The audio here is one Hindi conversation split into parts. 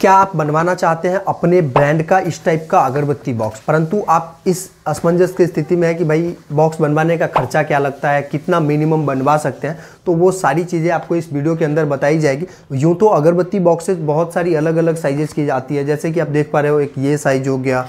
क्या आप बनवाना चाहते हैं अपने ब्रांड का इस टाइप का अगरबत्ती बॉक्स, परंतु आप इस असमंजस की स्थिति में है कि भाई बॉक्स बनवाने का खर्चा क्या लगता है, कितना मिनिमम बनवा सकते हैं, तो वो सारी चीज़ें आपको इस वीडियो के अंदर बताई जाएगी। यूँ तो अगरबत्ती बॉक्सेस बहुत सारी अलग अलग साइजेस की जाती है, जैसे कि आप देख पा रहे हो एक ये साइज़ हो गया,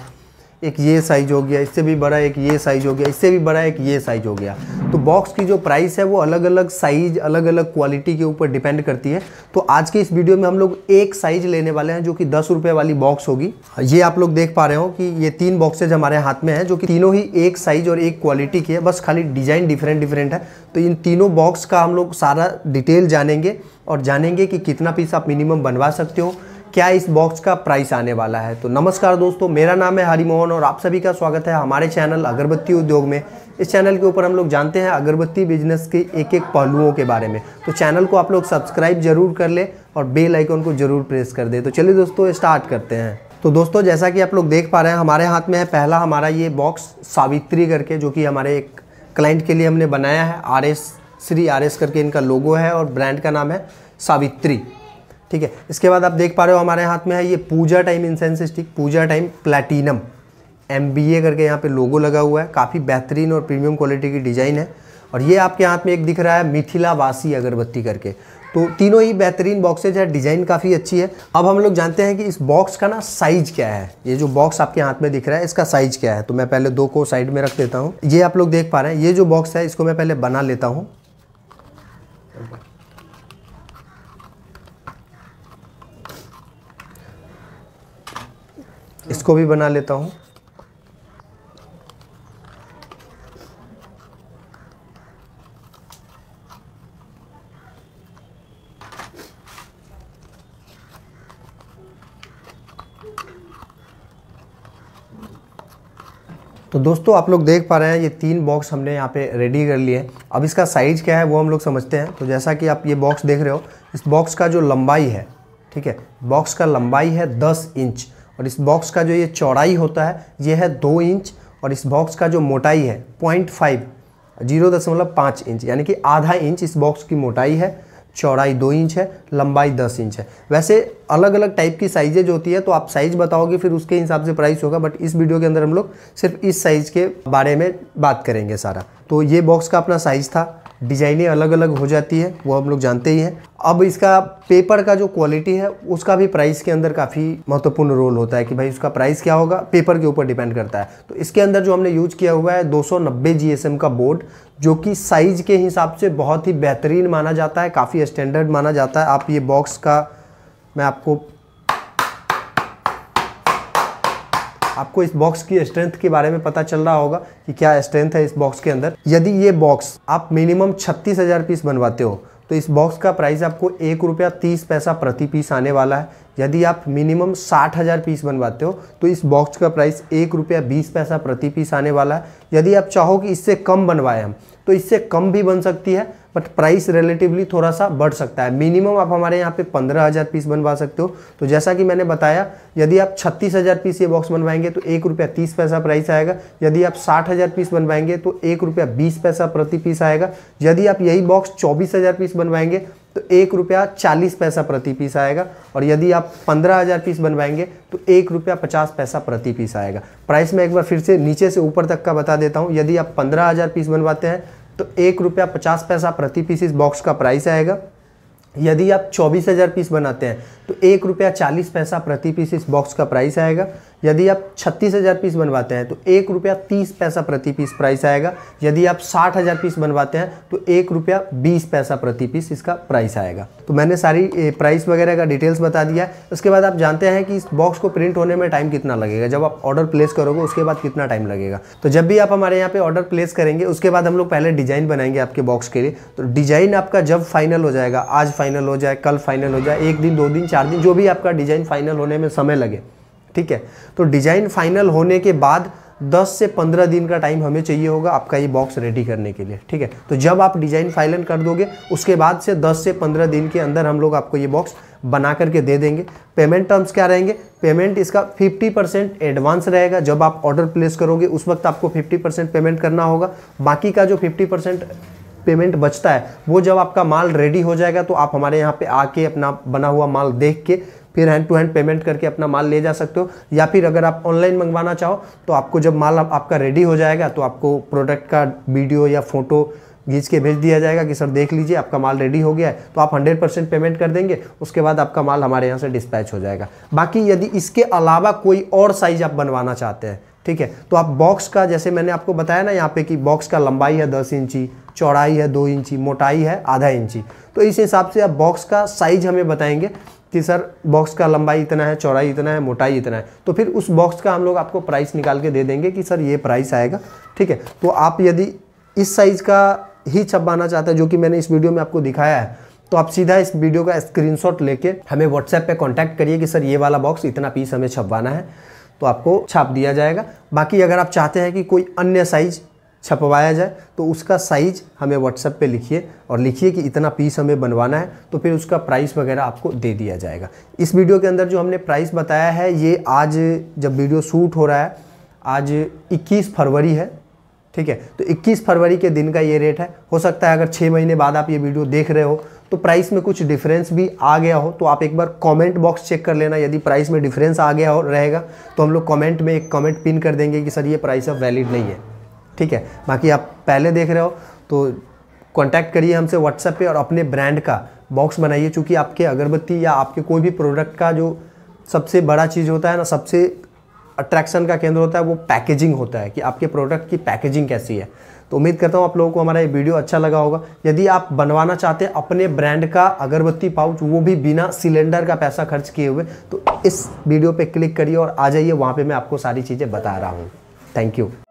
एक ये साइज़ हो गया, इससे भी बड़ा एक ये साइज़ हो गया, इससे भी बड़ा एक ये साइज़ हो गया। तो बॉक्स की जो प्राइस है वो अलग अलग साइज़ अलग अलग क्वालिटी के ऊपर डिपेंड करती है। तो आज के इस वीडियो में हम लोग एक साइज़ लेने वाले हैं जो कि 10 रुपये वाली बॉक्स होगी। ये आप लोग देख पा रहे हो कि ये 3 बॉक्सेज हमारे हाथ में हैं जो कि तीनों ही एक साइज़ और एक क्वालिटी की है, बस खाली डिज़ाइन डिफरेंट है। तो इन तीनों बॉक्स का हम लोग सारा डिटेल जानेंगे और जानेंगे कि कितना पीस आप मिनिमम बनवा सकते हो, क्या इस बॉक्स का प्राइस आने वाला है। तो नमस्कार दोस्तों, मेरा नाम है हरिमोहन और आप सभी का स्वागत है हमारे चैनल अगरबत्ती उद्योग में। इस चैनल के ऊपर हम लोग जानते हैं अगरबत्ती बिजनेस के एक एक पहलुओं के बारे में। तो चैनल को आप लोग सब्सक्राइब जरूर कर लें और बेल आइकन को जरूर प्रेस कर दें। तो चलिए दोस्तों स्टार्ट करते हैं। तो दोस्तों जैसा कि आप लोग देख पा रहे हैं हमारे हाथ में है पहला हमारा ये बॉक्स सावित्री करके, जो कि हमारे एक क्लाइंट के लिए हमने बनाया है। श्री आर एस करके इनका लोगो है और ब्रांड का नाम है सावित्री, ठीक है। इसके बाद आप देख पा रहे हो हमारे हाथ में है ये पूजा टाइम इंसेंस स्टिक, पूजा टाइम प्लैटिनम MBA करके यहाँ पे लोगो लगा हुआ है। काफ़ी बेहतरीन और प्रीमियम क्वालिटी की डिज़ाइन है। और ये आपके हाथ में एक दिख रहा है मिथिलावासी अगरबत्ती करके। तो तीनों ही बेहतरीन बॉक्सेज है, डिज़ाइन काफ़ी अच्छी है। अब हम लोग जानते हैं कि इस बॉक्स का ना साइज़ क्या है। ये जो बॉक्स आपके हाथ में दिख रहा है इसका साइज़ क्या है। तो मैं पहले 2 को साइड में रख देता हूँ। ये आप लोग देख पा रहे हैं ये जो बॉक्स है इसको मैं पहले बना लेता हूँ। इसको भी बना लेता हूँ। तो दोस्तों आप लोग देख पा रहे हैं ये 3 बॉक्स हमने यहाँ पे रेडी कर लिए हैं। अब इसका साइज़ क्या है वो हम लोग समझते हैं। तो जैसा कि आप ये बॉक्स देख रहे हो, इस बॉक्स का जो लंबाई है, ठीक है, बॉक्स का लंबाई है 10 इंच और इस बॉक्स का जो ये चौड़ाई होता है ये है 2 इंच और इस बॉक्स का जो मोटाई है 0.5 इंच, यानी कि आधा इंच इस बॉक्स की मोटाई है, चौड़ाई 2 इंच है, लंबाई 10 इंच है। वैसे अलग अलग टाइप की साइजेज होती है, तो आप साइज़ बताओगे फिर उसके हिसाब से प्राइस होगा, बट इस वीडियो के अंदर हम लोग सिर्फ इस साइज़ के बारे में बात करेंगे सारा। तो ये बॉक्स का अपना साइज़ था। डिज़ाइनें अलग अलग हो जाती है वो हम लोग जानते ही हैं। अब इसका पेपर का जो क्वालिटी है उसका भी प्राइस के अंदर काफ़ी महत्वपूर्ण रोल होता है कि भाई उसका प्राइस क्या होगा, पेपर के ऊपर डिपेंड करता है। तो इसके अंदर जो हमने यूज किया हुआ है 290 GSM का बोर्ड, जो कि साइज़ के हिसाब से बहुत ही बेहतरीन माना जाता है, काफ़ी स्टैंडर्ड माना जाता है। आप ये बॉक्स का मैं आपको इस बॉक्स की स्ट्रेंथ के बारे में पता चल रहा होगा कि क्या स्ट्रेंथ है इस बॉक्स के अंदर। यदि ये बॉक्स आप मिनिमम 36,000 पीस बनवाते हो तो इस बॉक्स का प्राइस आपको ₹1.30 प्रति पीस आने वाला है। यदि आप मिनिमम 60,000 पीस बनवाते हो तो इस बॉक्स का प्राइस ₹1.20 प्रति पीस आने वाला है। यदि आप चाहो कि इससे कम बनवाएं हम तो इससे कम भी बन सकती है, बट प्राइस रिलेटिवली थोड़ा सा बढ़ सकता है। मिनिमम आप हमारे यहाँ पे 15,000 पीस बनवा सकते हो। तो जैसा कि मैंने बताया, यदि आप 36,000 पीस ये बॉक्स बनवाएंगे तो ₹1.30 प्राइस आएगा। यदि आप 60,000 पीस बनवाएंगे तो ₹1.20 प्रति पीस आएगा। यदि आप यही बॉक्स 24,000 पीस बनवाएंगे तो ₹1.40 प्रति पीस आएगा। और यदि आप 15,000 पीस बनवाएंगे तो ₹1.50 प्रति पीस आएगा। प्राइस में एक बार फिर से नीचे से ऊपर तक का बता देता हूँ। यदि आप 15,000 पीस बनवाते हैं तो ₹1.50 प्रति पीस इस बॉक्स का प्राइस आएगा। यदि आप 24,000 पीस बनाते हैं तो ₹1.40 प्रति पीस इस बॉक्स का प्राइस आएगा। यदि आप 36,000 पीस बनवाते हैं तो ₹1.30 प्रति पीस प्राइस आएगा। यदि आप 60,000 पीस बनवाते हैं तो ₹1.20 प्रति पीस इसका प्राइस आएगा। तो मैंने सारी प्राइस वगैरह का डिटेल्स बता दिया है। उसके बाद आप जानते हैं कि इस बॉक्स को प्रिंट होने में टाइम कितना लगेगा, जब आप ऑर्डर प्लेस करोगे उसके बाद कितना टाइम लगेगा। तो जब भी आप हमारे यहाँ पर ऑर्डर प्लेस करेंगे उसके बाद हम लोग पहले डिज़ाइन बनाएंगे आपके बॉक्स के लिए। तो डिज़ाइन आपका जब फाइनल हो जाएगा, आज फाइनल हो जाए, कल फाइनल हो जाए, 1 दिन 2 दिन 4 दिन, जो भी आपका डिज़ाइन फाइनल होने में समय लगे, ठीक है। तो डिज़ाइन फाइनल होने के बाद 10 से 15 दिन का टाइम हमें चाहिए होगा आपका ये बॉक्स रेडी करने के लिए, ठीक है। तो जब आप डिज़ाइन फाइनल कर दोगे उसके बाद से 10 से 15 दिन के अंदर हम लोग आपको ये बॉक्स बना करके दे देंगे। पेमेंट टर्म्स क्या रहेंगे, पेमेंट इसका 50% एडवांस रहेगा। जब आप ऑर्डर प्लेस करोगे उस वक्त आपको 50% पेमेंट करना होगा। बाकी का जो 50% पेमेंट बचता है वो जब आपका माल रेडी हो जाएगा तो आप हमारे यहाँ पे आके अपना बना हुआ माल देख के फिर हैंड टू हैंड पेमेंट करके अपना माल ले जा सकते हो। या फिर अगर आप ऑनलाइन मंगवाना चाहो तो आपको जब माल आपका रेडी हो जाएगा तो आपको प्रोडक्ट का वीडियो या फोटो खींच के भेज दिया जाएगा कि सर देख लीजिए आपका माल रेडी हो गया है, तो आप 100% पेमेंट कर देंगे। उसके बाद आपका माल हमारे यहाँ से डिस्पैच हो जाएगा। बाकी यदि इसके अलावा कोई और साइज़ आप बनवाना चाहते हैं, ठीक है, तो आप बॉक्स का, जैसे मैंने आपको बताया ना यहाँ पे कि बॉक्स का लंबाई है 10 इंची, चौड़ाई है 2 इंची, मोटाई है ½ इंची, तो इस हिसाब से आप बॉक्स का साइज़ हमें बताएंगे कि सर बॉक्स का लंबाई इतना है, चौड़ाई इतना है, मोटाई इतना है, तो फिर उस बॉक्स का हम लोग आपको प्राइस निकाल के दे देंगे कि सर ये प्राइस आएगा। ठीक है, तो आप यदि इस साइज़ का ही छपवाना चाहते हैं जो कि मैंने इस वीडियो में आपको दिखाया है, तो आप सीधा इस वीडियो का स्क्रीनशॉट लेके हमें व्हाट्सएप पे कांटेक्ट करिए कि सर ये वाला बॉक्स इतना पीस हमें छपवाना है, तो आपको छाप दिया जाएगा। बाकी अगर आप चाहते हैं कि कोई अन्य साइज़ छपवाया जाए तो उसका साइज़ हमें व्हाट्सएप पे लिखिए और लिखिए कि इतना पीस हमें बनवाना है, तो फिर उसका प्राइस वगैरह आपको दे दिया जाएगा। इस वीडियो के अंदर जो हमने प्राइस बताया है, ये आज जब वीडियो शूट हो रहा है आज 21 फरवरी है, ठीक है, तो 21 फरवरी के दिन का ये रेट है। हो सकता है अगर 6 महीने बाद आप ये वीडियो देख रहे हो तो प्राइस में कुछ डिफरेंस भी आ गया हो, तो आप एक बार कमेंट बॉक्स चेक कर लेना। यदि प्राइस में डिफरेंस आ गया हो रहेगा तो हम लोग कमेंट में एक कमेंट पिन कर देंगे कि सर ये प्राइस अब वैलिड नहीं है। ठीक है, बाकी आप पहले देख रहे हो तो कॉन्टैक्ट करिए हमसे व्हाट्सएप पर और अपने ब्रांड का बॉक्स बनाइए। चूँकि आपके अगरबत्ती या आपके कोई भी प्रोडक्ट का जो सबसे बड़ा चीज़ होता है ना, सबसे अट्रैक्शन का केंद्र होता है, वो पैकेजिंग होता है कि आपके प्रोडक्ट की पैकेजिंग कैसी है। तो उम्मीद करता हूँ आप लोगों को हमारा ये वीडियो अच्छा लगा होगा। यदि आप बनवाना चाहते हैं अपने ब्रांड का अगरबत्ती पाउच, वो भी बिना सिलेंडर का पैसा खर्च किए हुए, तो इस वीडियो पे क्लिक करिए और आ जाइए, वहाँ पे मैं आपको सारी चीज़ें बता रहा हूँ। Thank you.